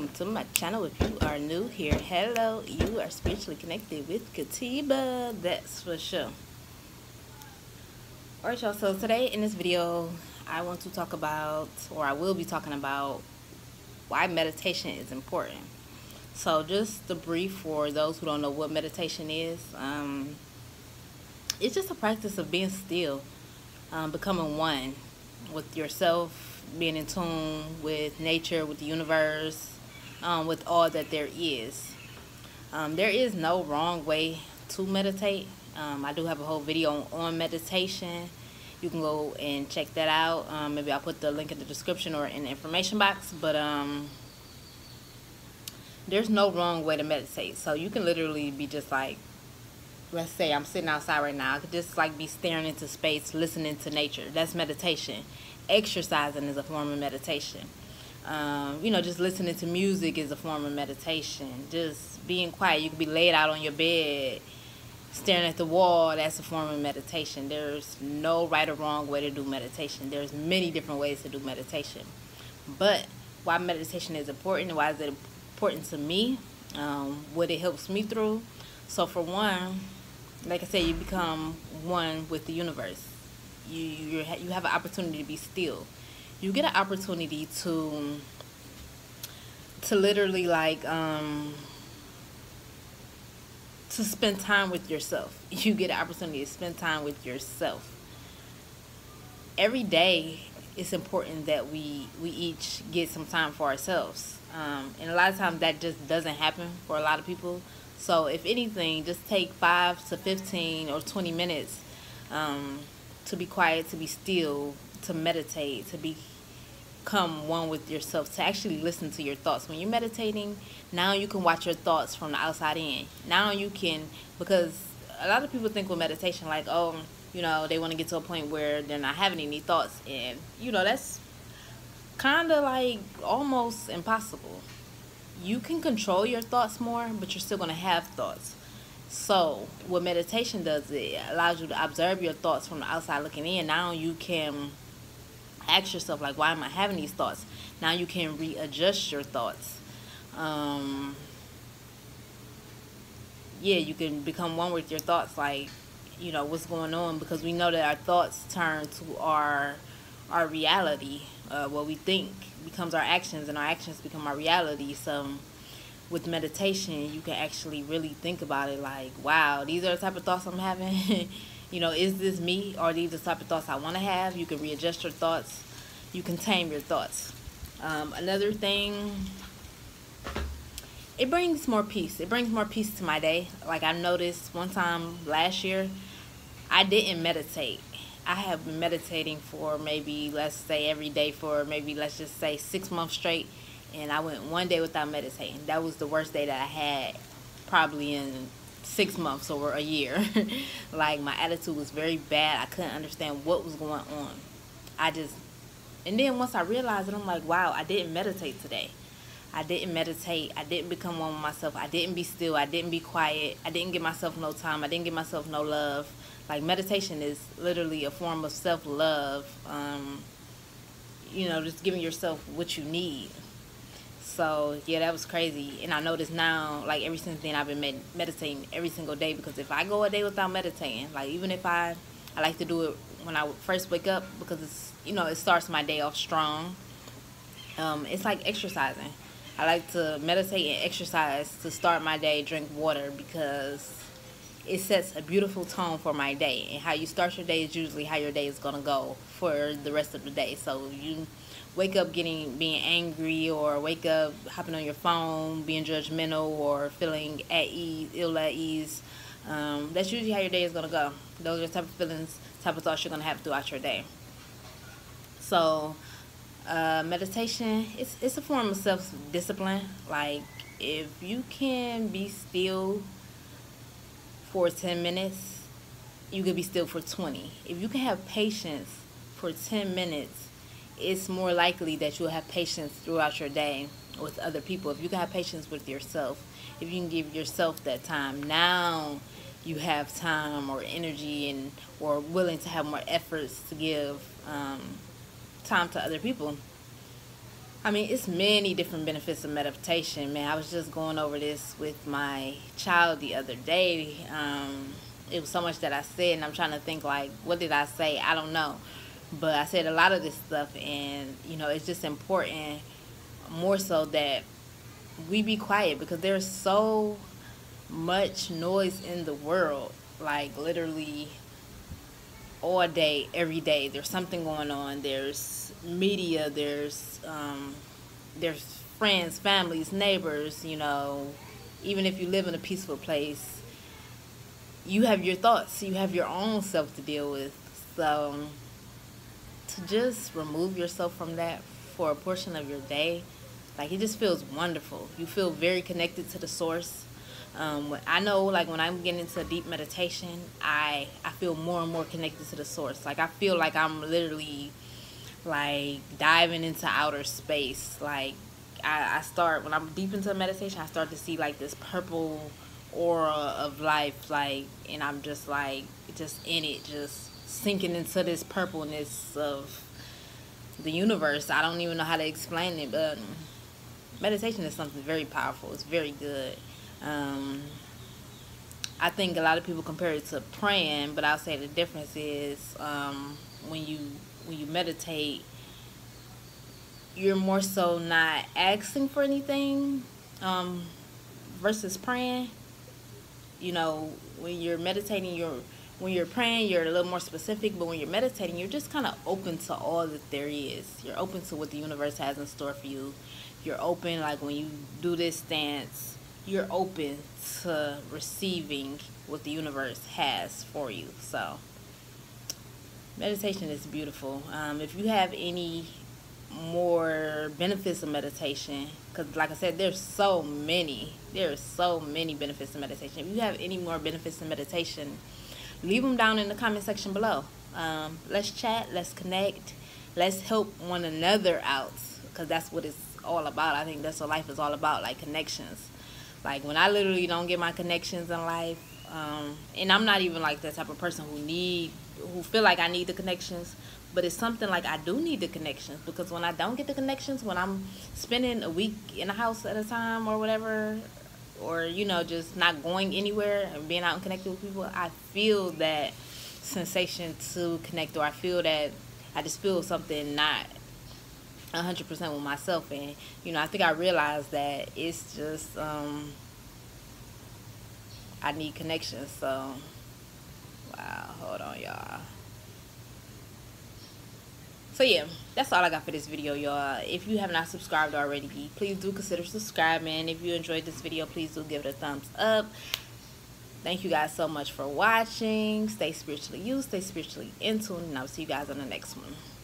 welcome to my channel. If you are new here, hello, you are spiritually connected with Katiba, that's for sure. Alright y'all, so today in this video I want to talk about, or I will be talking about, why meditation is important. So just the brief for those who don't know what meditation is, it's just a practice of being still, becoming one with yourself, being in tune with nature, with the universe, with all that there is. There is no wrong way to meditate. I do have a whole video on meditation. You can go and check that out. Maybe I'll put the link in the description or in the information box. But there's no wrong way to meditate. So you can literally be just like, let's say I'm sitting outside right now. I could just like be staring into space, listening to nature. That's meditation. Exercising is a form of meditation. You know, just listening to music is a form of meditation. Just being quiet. You could be laid out on your bed, staring at the wall. That's a form of meditation. There's no right or wrong way to do meditation. There's many different ways to do meditation. But why meditation is important? Why is it important to me? What it helps me through? So for one, like I said, you become one with the universe. You have an opportunity to be still. You get an opportunity to literally like to spend time with yourself. You get an opportunity to spend time with yourself. Every day, it's important that we each get some time for ourselves. And a lot of times that just doesn't happen for a lot of people. So if anything, just take 5 to 15 or 20 minutes to be quiet, to be still, to meditate, to become one with yourself, to actually listen to your thoughts. When you're meditating, now you can watch your thoughts from the outside in. Now you can, because a lot of people think with meditation like, oh, you know, they want to get to a point where they're not having any thoughts. And, you know, that's kind of like almost impossible. You can control your thoughts more, but you're still going to have thoughts. So what meditation does, it allows you to observe your thoughts from the outside looking in. Now you can ask yourself, like, why am I having these thoughts? Now you can readjust your thoughts. Yeah, you can become one with your thoughts, like, you know, what's going on, because we know that our thoughts turn to our reality. What we think becomes our actions, and our actions become our reality. So with meditation, you can actually really think about it like, wow, these are the type of thoughts I'm having. You know, is this me, or are these the type of thoughts I want to have? You can readjust your thoughts. You can tame your thoughts. Another thing, it brings more peace. It brings more peace to my day. Like, I noticed one time last year, I didn't meditate. I have been meditating for maybe, let's say, every day for maybe, let's just say, 6 months straight, and I went one day without meditating. That was the worst day that I had probably in 6 months or a year. Like, my attitude was very bad. I couldn't understand what was going on. And then once I realized it, I'm like, wow, I didn't meditate today. I didn't meditate. I didn't become one with myself. I didn't be still. I didn't be quiet. I didn't give myself no time. I didn't give myself no love. Like, meditation is literally a form of self-love, you know, just giving yourself what you need. So, yeah, that was crazy. And I noticed now, like, ever since then, I've been meditating every single day, because if I go a day without meditating, like, even if I like to do it when I first wake up, because it's, you know, it starts my day off strong. It's like exercising. I like to meditate and exercise to start my day, drink water, because it sets a beautiful tone for my day, and how you start your day is usually how your day is going to go for the rest of the day. So you wake up being angry, or wake up hopping on your phone, being judgmental, or feeling at ease, ill at ease, that's usually how your day is going to go. Those are the type of feelings, type of thoughts you're going to have throughout your day. So meditation, it's a form of self-discipline. Like, if you can be still for 10 minutes, you could be still for 20. If you can have patience for 10 minutes, it's more likely that you'll have patience throughout your day with other people. If you can have patience with yourself, if you can give yourself that time, now you have time or energy, and or willing to have more efforts to give time to other people. I mean, it's many different benefits of meditation, man. I was just going over this with my child the other day. It was so much that I said, and I'm trying to think, like, what did I say? I don't know. But I said a lot of this stuff, and, you know, it's just important more so that we be quiet, because there's so much noise in the world, like literally all day, every day. There's something going on. There's media. There's friends, families, neighbors, you know. Even if you live in a peaceful place, you have your thoughts. You have your own self to deal with. So to just remove yourself from that for a portion of your day, like, it just feels wonderful. You feel very connected to the source. I know, like, when I'm getting into deep meditation, I feel more and more connected to the source. Like, I feel like I'm literally, like, diving into outer space. Like, I start, when I'm deep into meditation, I start to see, like, this purple aura of life, like, and I'm just, like, just in it, just sinking into this purpleness of the universe. I don't even know how to explain it, but meditation is something very powerful. It's very good. I think a lot of people compare it to praying, but I'll say the difference is when you meditate, you're more so not asking for anything versus praying. You know, when you're meditating, when you're praying, you're a little more specific, but when you're meditating, you're just kind of open to all that there is. You're open to what the universe has in store for you. You're open, like, when you do this stance, you're open to receiving what the universe has for you. So meditation is beautiful. If you have any more benefits of meditation, because like I said, there are so many benefits of meditation. If you have any more benefits of meditation, leave them down in the comment section below. Let's chat, let's connect, let's help one another out, because that's what it's all about. I think that's what life is all about, like, connections. Like, when I literally don't get my connections in life, and I'm not even, like, the type of person who feel like I need the connections, but it's something like I do need the connections, because when I don't get the connections, when I'm spending a week in the house at a time or whatever, or, you know, just not going anywhere and being out and connected with people, I feel that sensation to connect, or I feel that I just feel something not 100% with myself. And, you know, I think I realized that it's just I need connection. So wow, hold on, y'all. So yeah, that's all I got for this video, y'all. If you have not subscribed already, please do consider subscribing. If you enjoyed this video, please do give it a thumbs up. Thank you guys so much for watching. Stay spiritually you, stay spiritually in tune, and I'll see you guys on the next one.